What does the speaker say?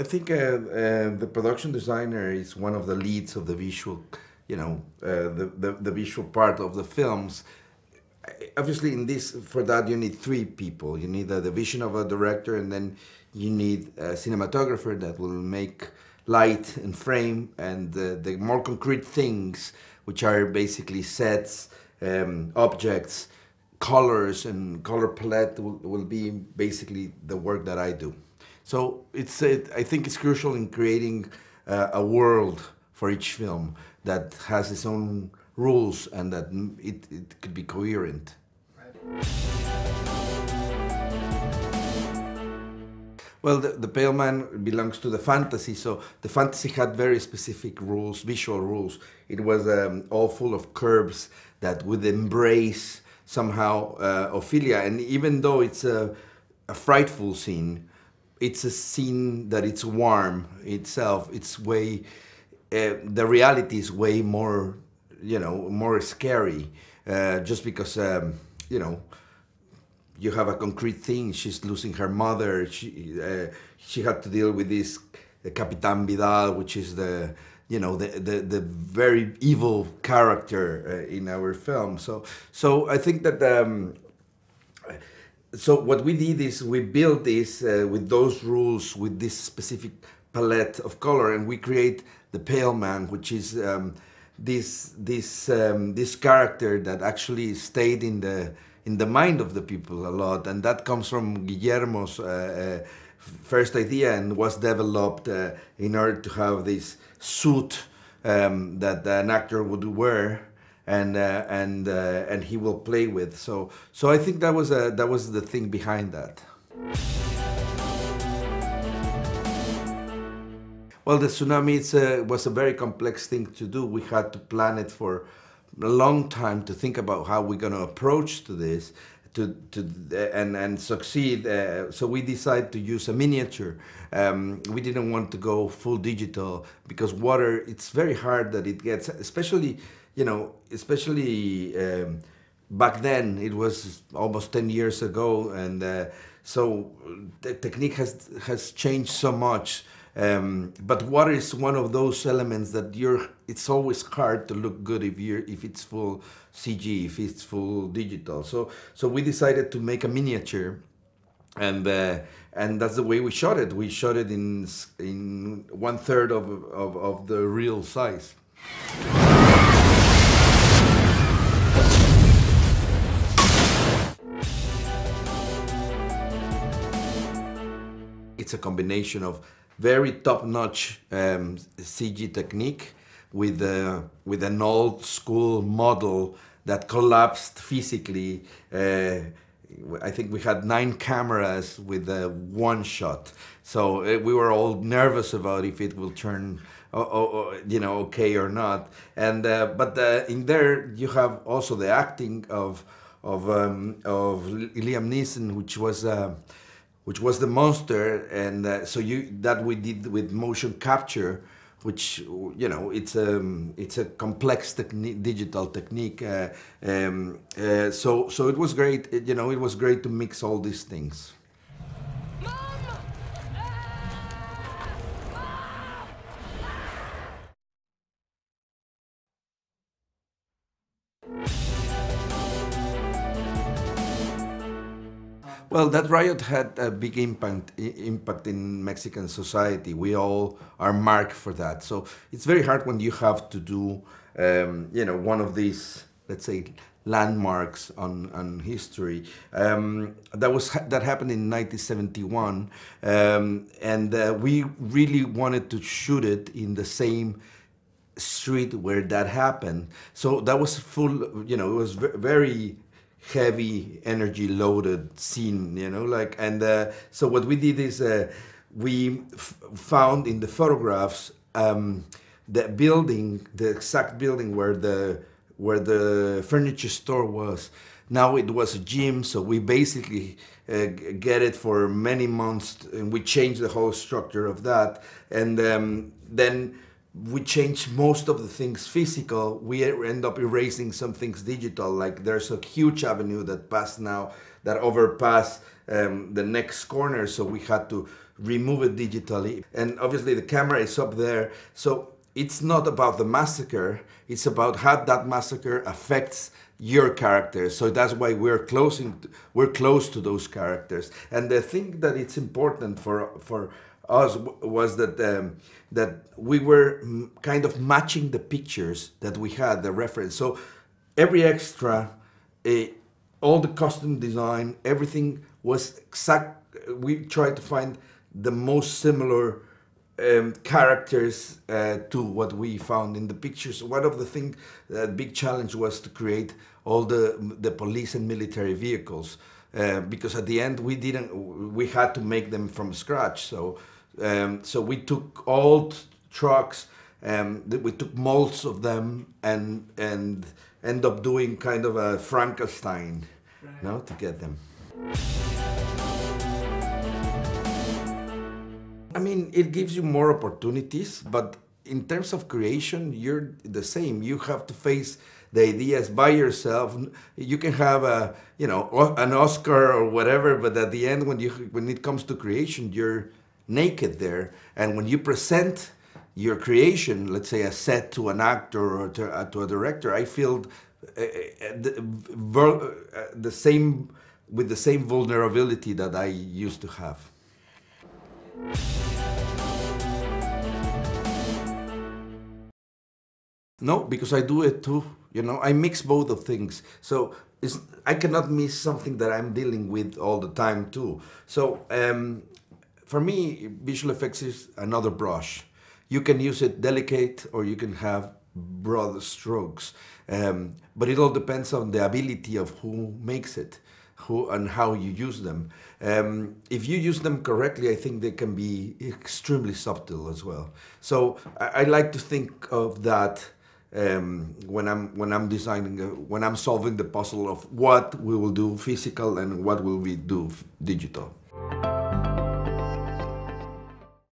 I think the production designer is one of the leads of the visual, you know, the visual part of the films. Obviously, in this, for that you need three people. You need the vision of a director, and then you need a cinematographer that will make light and frame, and the more concrete things, which are basically sets, objects, colors, and color palette will be basically the work that I do. So it's I think it's crucial in creating a world for each film that has its own rules and that it could be coherent. Right. Well, the Pale Man belongs to the fantasy, so the fantasy had very specific rules, visual rules. It was all full of curves that would embrace somehow Ophelia, and even though it's a frightful scene, it's a scene that it's warm itself. It's way, the reality is way more, you know, more scary, just because, you know, you have a concrete thing. She's losing her mother. She had to deal with this Capitan Vidal, which is the, you know, the very evil character in our film. So I think that. So what we did is we built this with those rules, with this specific palette of color, and we create the Pale Man, which is this character that actually stayed in the mind of the people a lot, and that comes from Guillermo's first idea and was developed in order to have this suit that an actor would wear and he will play with. So I think that was the thing behind that. Well, the tsunami was a very complex thing to do. We had to plan it for a long time to think about how we're going to approach to this and succeed. So we decided to use a miniature. We didn't want to go full digital because water, it's very hard that it gets, especially, you know, back then. It was almost 10 years ago, and so the technique has changed so much. But water is one of those elements that it's always hard to look good if it's full CG, if it's full digital. So we decided to make a miniature, and that's the way we shot it. We shot it in 1/3 of the real size. It's a combination of very top-notch CG technique with an old-school model that collapsed physically. I think we had 9 cameras with one shot, so we were all nervous about if it will turn, you know, okay or not. And but in there you have also the acting of Liam Neeson, which was the monster, and so that we did with motion capture, which, you know, it's a complex technique, digital technique. So it was great. You know, it was great to mix all these things. Well, that riot had a big impact in Mexican society. We all are marked for that. So it's very hard when you have to do, you know, one of these, let's say, landmarks on history. That happened in 1971, and we really wanted to shoot it in the same street where that happened. So that was full, you know, it was very heavy, energy loaded scene, you know, like, and so what we did is we found in the photographs the building, the exact building where the furniture store was. Now it was a gym, so we basically get it for many months, and we changed the whole structure of that, and then we change most of the things physical. We end up erasing some things digital, like there's a huge avenue that overpass the next corner, so we had to remove it digitally. And obviously the camera is up there. So it's not about the massacre, it's about how that massacre affects your characters. So that's why we're close to those characters. And the thing that it's important for us was that that we were kind of matching the pictures that we had, the reference. So every extra, all the costume design, everything was exact. We tried to find the most similar characters to what we found in the pictures. One of the things, big challenge was to create all the police and military vehicles because at the end we had to make them from scratch. So so we took old trucks, we took molds of them and end up doing kind of a Frankenstein, right, no, to get them. I mean, it gives you more opportunities, but in terms of creation, you're the same. You have to face the ideas by yourself. You can have a, you know, an Oscar or whatever, but at the end, when it comes to creation, you're naked there. And when you present your creation, let's say a set to an actor or to a director, I feel with the same vulnerability that I used to have. No, because I do it too, you know, I mix both of things. So I cannot miss something that I'm dealing with all the time too. So for me, visual effects is another brush. You can use it delicate or you can have broad strokes. But it all depends on the ability of who makes it, and how you use them. If you use them correctly, I think they can be extremely subtle as well. So I like to think of that when I'm designing, when I'm solving the puzzle of what we will do physical and what will we do digital.